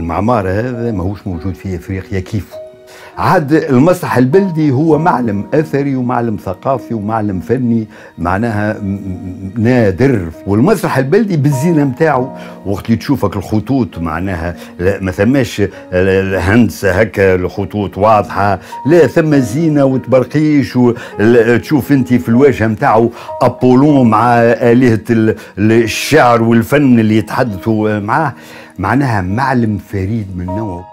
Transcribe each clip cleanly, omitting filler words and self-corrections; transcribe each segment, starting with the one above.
المعمار هذا ماهوش موجود في افريقيا كيفه. عاد المسرح البلدي هو معلم اثري ومعلم ثقافي ومعلم فني معناها نادر، والمسرح البلدي بالزينه نتاعو وقت اللي تشوفك الخطوط معناها ما ثماش الهندسه هكا الخطوط واضحه، لا ثم زينه وتبرقيش، وتشوف انت في الواجهه نتاعو ابولون مع آلهة الشعر والفن اللي يتحدثوا معاه، معناها معلم فريد من نوعه.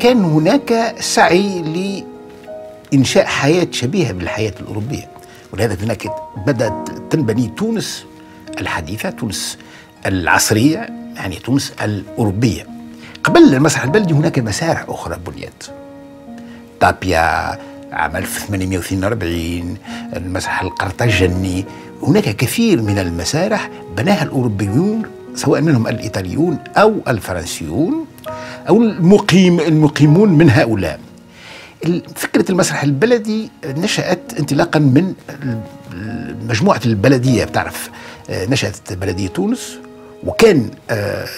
كان هناك سعي لإنشاء حياة شبيهة بالحياة الأوروبية، ولهذا هناك بدأت تنبني تونس الحديثة، تونس العصرية، يعني تونس الأوروبية. قبل المسرح البلدي هناك مسارح أخرى بنيت، تابيا عام 1842، المسرح القرطاجني، هناك كثير من المسارح بناها الأوروبيون سواء منهم الإيطاليون أو الفرنسيون أو المقيمون من هؤلاء. فكرة المسرح البلدي نشأت انطلاقا من مجموعة البلدية، بتعرف نشأت بلدية تونس، وكان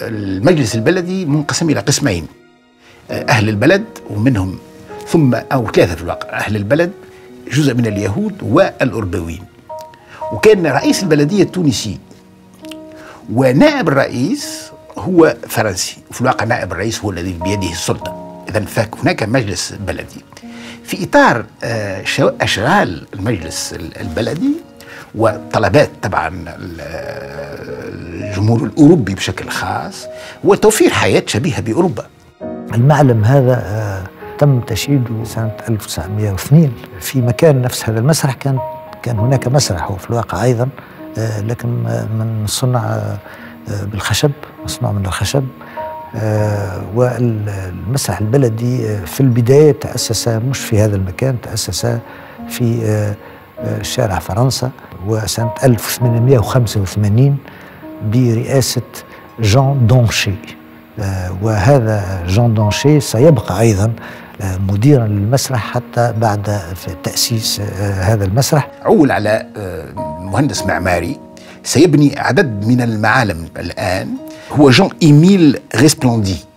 المجلس البلدي منقسم إلى قسمين، أهل البلد ومنهم ثم أو ثلاثة في الواقع، أهل البلد جزء من اليهود والأوروبيين، وكان رئيس البلدية التونسي ونائب الرئيس هو فرنسي، وفي الواقع نائب الرئيس هو الذي بيده السلطة. إذن هناك مجلس بلدي. في إطار أشغال المجلس البلدي وطلبات طبعا الجمهور الأوروبي بشكل خاص وتوفير حياة شبيهة بأوروبا. المعلم هذا تم تشييده سنة 1902 في مكان نفس هذا المسرح. كان هناك مسرح هو في الواقع أيضا، لكن من صنع بالخشب، مصنوع من الخشب. والمسرح البلدي في البداية تأسس مش في هذا المكان، تأسس في شارع فرنسا، وسنة 1885 برئاسة جان دانشي. وهذا جان دانشي سيبقى أيضا مديرا للمسرح حتى بعد تأسيس هذا المسرح. عول على مهندس معماري سيبني عدد من المعالم الآن، هو جان-اميل رسبلندي.